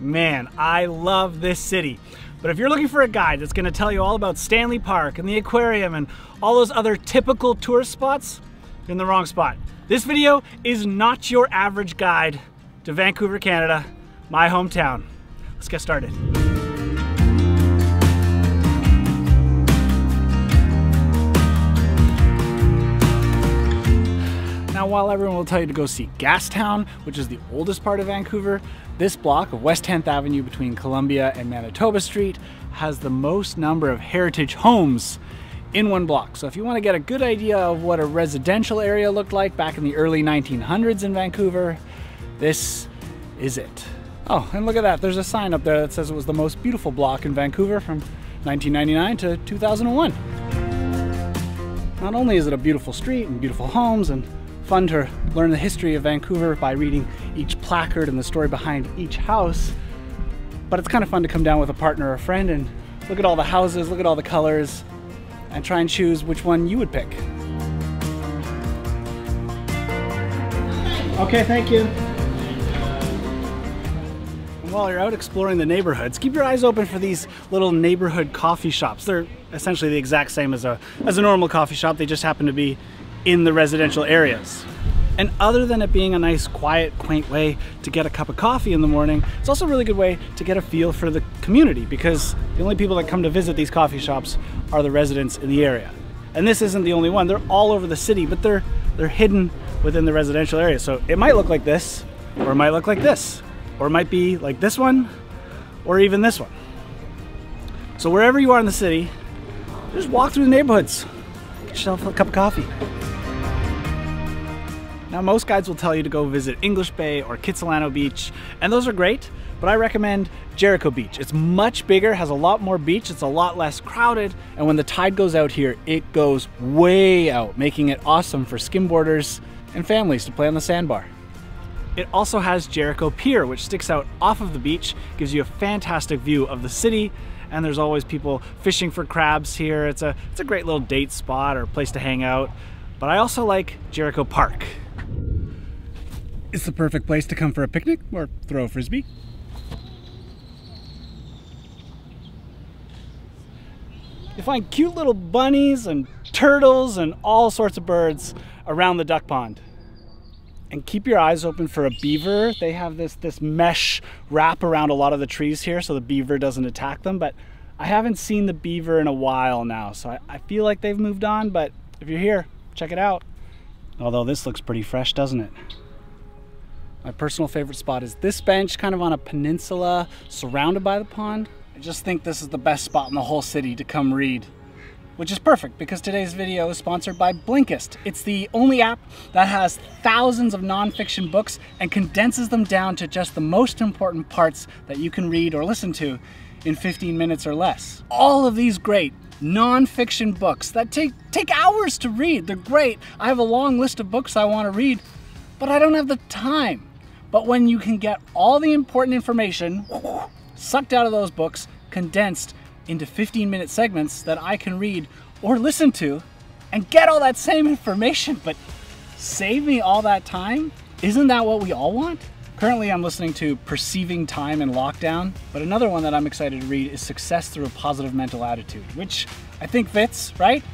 Man, I love this city. But if you're looking for a guide that's going to tell you all about Stanley Park and the aquarium and all those other typical tourist spots, you're in the wrong spot. This video is not your average guide to Vancouver, Canada, my hometown. Let's get started. Now, while everyone will tell you to go see Gastown, which is the oldest part of Vancouver, this block of West 10th Avenue between Columbia and Manitoba Street has the most number of heritage homes in one block. So if you want to get a good idea of what a residential area looked like back in the early 1900s in Vancouver, this is it. Oh, and look at that. There's a sign up there that says it was the most beautiful block in Vancouver from 1999 to 2001. Not only is it a beautiful street and beautiful homes and fun to learn the history of Vancouver by reading each placard and the story behind each house, but it's kind of fun to come down with a partner or a friend and look at all the houses, look at all the colors, and try and choose which one you would pick. Okay, thank you. And while you're out exploring the neighborhoods, keep your eyes open for these little neighborhood coffee shops. They're essentially the exact same as a normal coffee shop. They just happen to be in the residential areas. And other than it being a nice, quiet, quaint way to get a cup of coffee in the morning, it's also a really good way to get a feel for the community, because the only people that come to visit these coffee shops are the residents in the area. And this isn't the only one. They're all over the city, but they're hidden within the residential area. So it might look like this, or it might look like this, or it might be like this one, or even this one. So wherever you are in the city, just walk through the neighborhoods, get yourself a cup of coffee. Now, most guides will tell you to go visit English Bay or Kitsilano Beach, and those are great, but I recommend Jericho Beach. It's much bigger, has a lot more beach, it's a lot less crowded, and when the tide goes out here, it goes way out, making it awesome for skimboarders and families to play on the sandbar. It also has Jericho Pier, which sticks out off of the beach, gives you a fantastic view of the city, and there's always people fishing for crabs here. It's a great little date spot or place to hang out, but I also like Jericho Park. It's the perfect place to come for a picnic or throw a frisbee. You find cute little bunnies and turtles and all sorts of birds around the duck pond. And keep your eyes open for a beaver. They have this mesh wrap around a lot of the trees here so the beaver doesn't attack them, but I haven't seen the beaver in a while now, so I feel like they've moved on, but if you're here, check it out. Although this looks pretty fresh, doesn't it? My personal favorite spot is this bench, kind of on a peninsula surrounded by the pond. I just think this is the best spot in the whole city to come read, which is perfect because today's video is sponsored by Blinkist. It's the only app that has thousands of nonfiction books and condenses them down to just the most important parts that you can read or listen to in 15 minutes or less. All of these great nonfiction books that take hours to read. They're great. I have a long list of books I want to read, but I don't have the time. But when you can get all the important information sucked out of those books, condensed into 15-minute segments that I can read or listen to and get all that same information, but save me all that time, isn't that what we all want? Currently, I'm listening to Perceiving Time in Lockdown, but another one that I'm excited to read is Success Through a Positive Mental Attitude, which I think fits, right?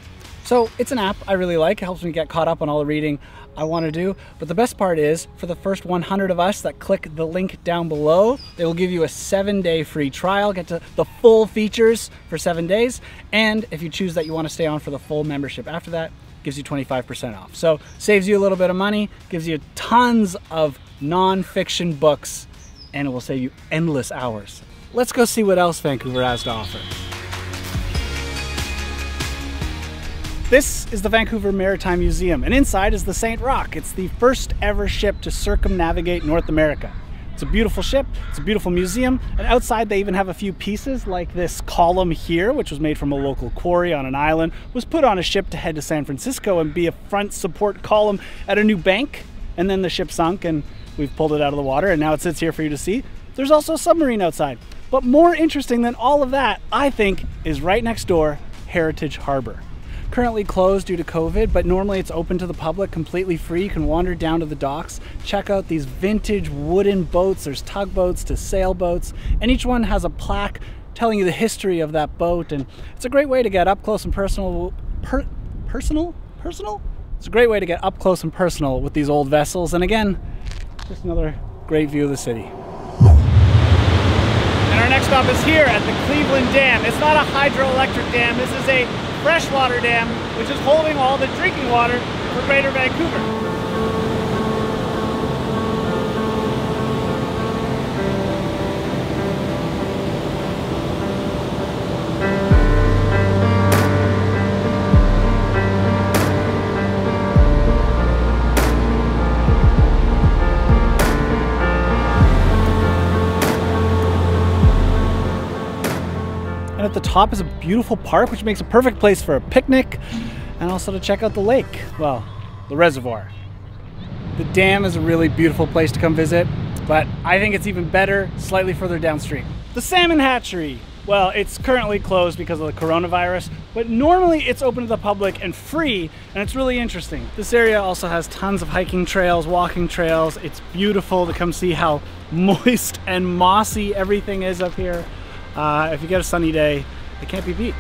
So it's an app I really like. It helps me get caught up on all the reading I want to do. But the best part is, for the first 100 of us that click the link down below, they will give you a 7-day free trial, get to the full features for 7 days. And if you choose that you want to stay on for the full membership after that, it gives you 25% off. So saves you a little bit of money, gives you tons of nonfiction books, and it will save you endless hours. Let's go see what else Vancouver has to offer. This is the Vancouver Maritime Museum, and inside is the St. Roch. It's the first ever ship to circumnavigate North America. It's a beautiful ship, it's a beautiful museum, and outside they even have a few pieces like this column here, which was made from a local quarry on an island, was put on a ship to head to San Francisco and be a front support column at a new bank, and then the ship sunk and we've pulled it out of the water and now it sits here for you to see. There's also a submarine outside. But more interesting than all of that, I think, is right next door, Heritage Harbor. Currently closed due to COVID, but normally it's open to the public, completely free. You can wander down to the docks, check out these vintage wooden boats. There's tugboats to sailboats, and each one has a plaque telling you the history of that boat. And it's a great way to get up close and personal, It's a great way to get up close and personal with these old vessels. And again, just another great view of the city. And our next stop is here at the Cleveland Dam. It's not a hydroelectric dam. This is a freshwater dam, which is holding all the drinking water for Greater Vancouver. At the top is a beautiful park, which makes a perfect place for a picnic and also to check out the lake, well, the reservoir. The dam is a really beautiful place to come visit, but I think it's even better slightly further downstream. The salmon hatchery, well, it's currently closed because of the coronavirus, but normally it's open to the public and free, and it's really interesting. This area also has tons of hiking trails, walking trails. It's beautiful to come see how moist and mossy everything is up here. If you get a sunny day, it can't be beat.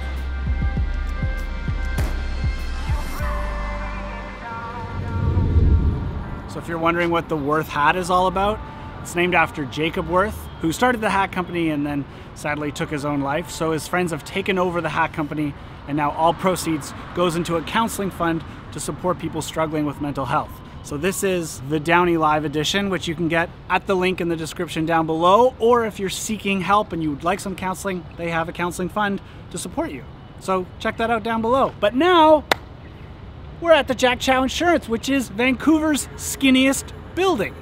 So if you're wondering what the Wirth hat is all about, it's named after Jacob Wirth, who started the hat company and then sadly took his own life. So his friends have taken over the hat company, and now all proceeds goes into a counseling fund to support people struggling with mental health. So this is the DownieLive edition, which you can get at the link in the description down below, or if you're seeking help and you would like some counseling, they have a counseling fund to support you. So check that out down below. But now we're at the Jack Chow Insurance, which is Vancouver's skinniest building.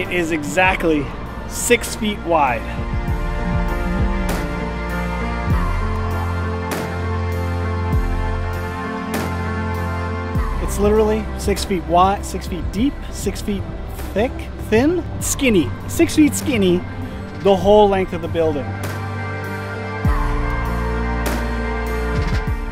It is exactly 6 feet wide. It's literally 6 feet wide, 6 feet deep, 6 feet thick, thin, skinny. 6 feet skinny, the whole length of the building.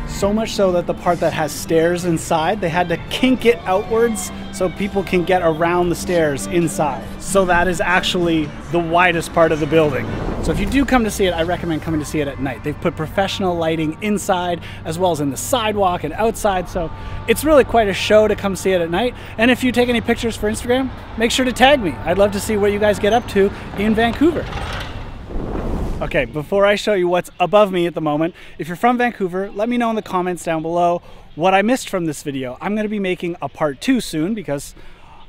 So much so that the part that has stairs inside, they had to kink it outwards so people can get around the stairs inside. So that is actually the widest part of the building. So if you do come to see it, I recommend coming to see it at night. They've put professional lighting inside as well as in the sidewalk and outside. So it's really quite a show to come see it at night. And if you take any pictures for Instagram, make sure to tag me. I'd love to see what you guys get up to in Vancouver. Okay, before I show you what's above me at the moment, if you're from Vancouver, let me know in the comments down below what I missed from this video. I'm gonna be making a part 2 soon because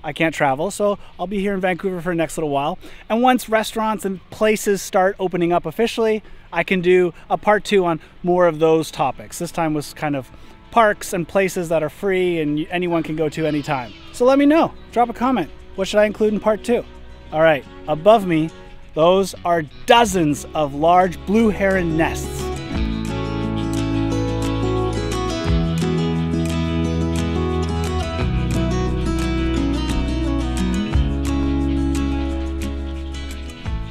I can't travel, so I'll be here in Vancouver for the next little while. And once restaurants and places start opening up officially, I can do a part 2 on more of those topics. This time was kind of parks and places that are free and anyone can go to anytime. So let me know, drop a comment. What should I include in part 2? All right, above me, those are dozens of large blue heron nests.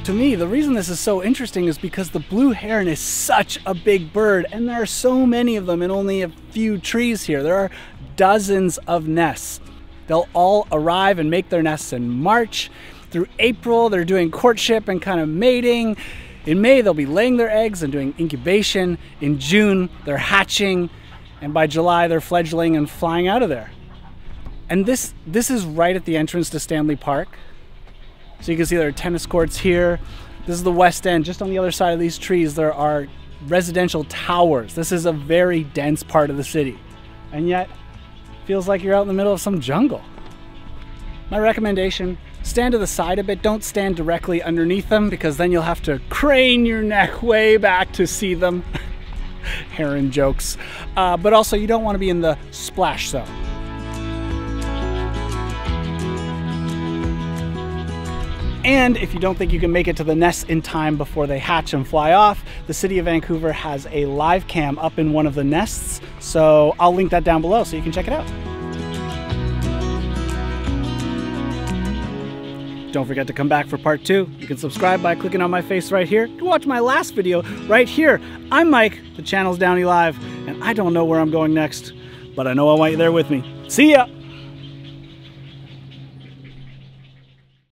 To me, the reason this is so interesting is because the blue heron is such a big bird, and there are so many of them in only a few trees here. There are dozens of nests. They'll all arrive and make their nests in March. Through April, they're doing courtship and kind of mating. In May, they'll be laying their eggs and doing incubation. In June, they're hatching. And by July, they're fledgling and flying out of there. And this is right at the entrance to Stanley Park. So you can see there are tennis courts here. This is the West End. Just on the other side of these trees, there are residential towers. This is a very dense part of the city. And yet, feels like you're out in the middle of some jungle. My recommendation, stand to the side a bit. Don't stand directly underneath them because then you'll have to crane your neck way back to see them. Heron jokes. But also, you don't want to be in the splash zone. And if you don't think you can make it to the nests in time before they hatch and fly off, the city of Vancouver has a live cam up in one of the nests. So I'll link that down below so you can check it out. Don't forget to come back for part 2. You can subscribe by clicking on my face right here. You can watch my last video right here. I'm Mike, the channel's DownieLive, and I don't know where I'm going next, but I know I want you there with me. See ya!